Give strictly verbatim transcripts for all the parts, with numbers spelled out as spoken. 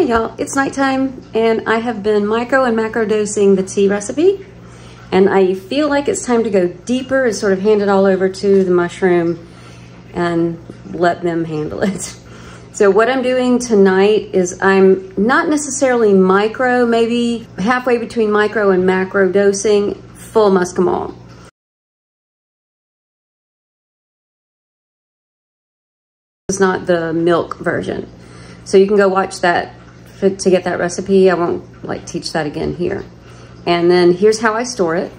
Hey y'all, it's nighttime and I have been micro and macro dosing the tea recipe, and I feel like it's time to go deeper and sort of hand it all over to the mushroom and let them handle it. So what I'm doing tonight is I'm not necessarily micro, maybe halfway between micro and macro dosing full muscimol. It's not the milk version. So you can go watch that to get that recipe. I won't like teach that again here. And then here's how I store it.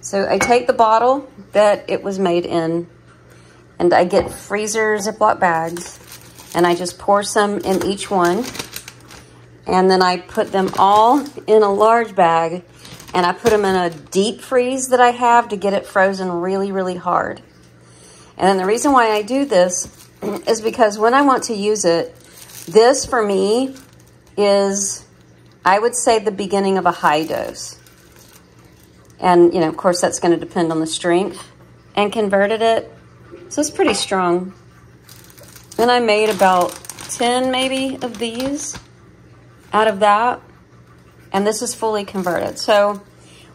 So I take the bottle that it was made in, and I get freezer Ziploc bags, and I just pour some in each one, and then I put them all in a large bag, and I put them in a deep freeze that I have to get it frozen really, really hard. And then the reason why I do this is because when I want to use it, this for me is, I would say, the beginning of a high dose. And, you know, of course, that's going to depend on the strength. And converted it, so it's pretty strong. And I made about ten maybe of these out of that. And this is fully converted. So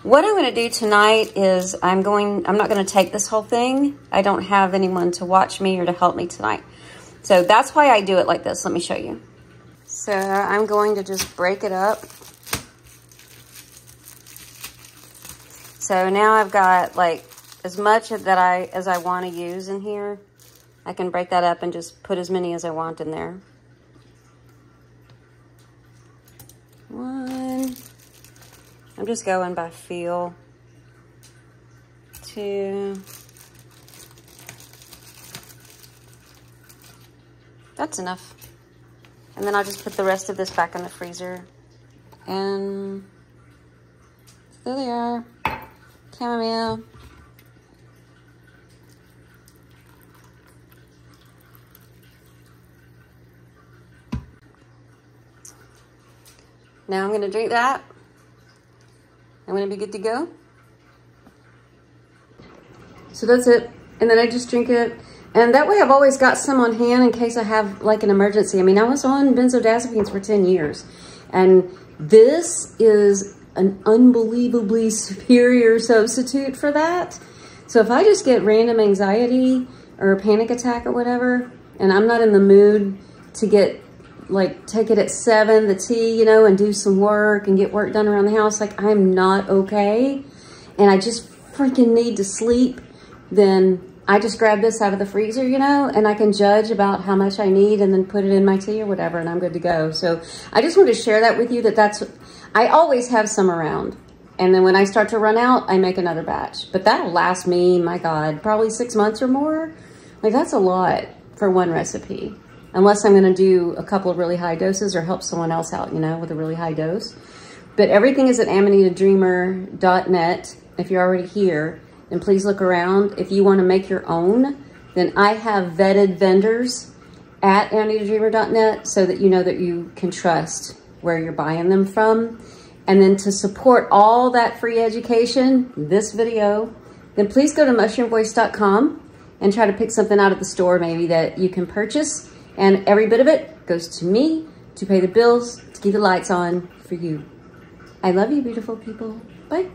what I'm going to do tonight is I'm going, I'm not going to take this whole thing. I don't have anyone to watch me or to help me tonight. So that's why I do it like this. Let me show you. So I'm going to just break it up. So now I've got like as much that I, as I want to use in here. I can break that up and just put as many as I want in there. One. I'm just going by feel. Two. That's enough. And then I'll just put the rest of this back in the freezer. And there they are. Chamomile. Now I'm going to drink that. I'm going to be good to go. So that's it. And then I just drink it. And that way I've always got some on hand in case I have like an emergency. I mean, I was on benzodiazepines for ten years. And this is an unbelievably superior substitute for that. So if I just get random anxiety or a panic attack or whatever, and I'm not in the mood to get like take it at seven, the tea, you know, and do some work and get work done around the house, like I'm not okay, and I just freaking need to sleep, then I just grab this out of the freezer, you know, and I can judge about how much I need and then put it in my tea or whatever, and I'm good to go. So I just wanted to share that with you, that that's, I always have some around. And then when I start to run out, I make another batch, but that'll last me, my God, probably six months or more. Like that's a lot for one recipe. Unless I'm gonna do a couple of really high doses or help someone else out, you know, with a really high dose. But everything is at Amanita Dreamer dot net. If you're already here, then please look around. If you wanna make your own, then I have vetted vendors at Amanita Dreamer dot net so that you know that you can trust where you're buying them from. And then to support all that free education, this video, then please go to mushroom voice dot com and try to pick something out of the store maybe that you can purchase. And every bit of it goes to me to pay the bills, to keep the lights on for you. I love you, beautiful people. Bye.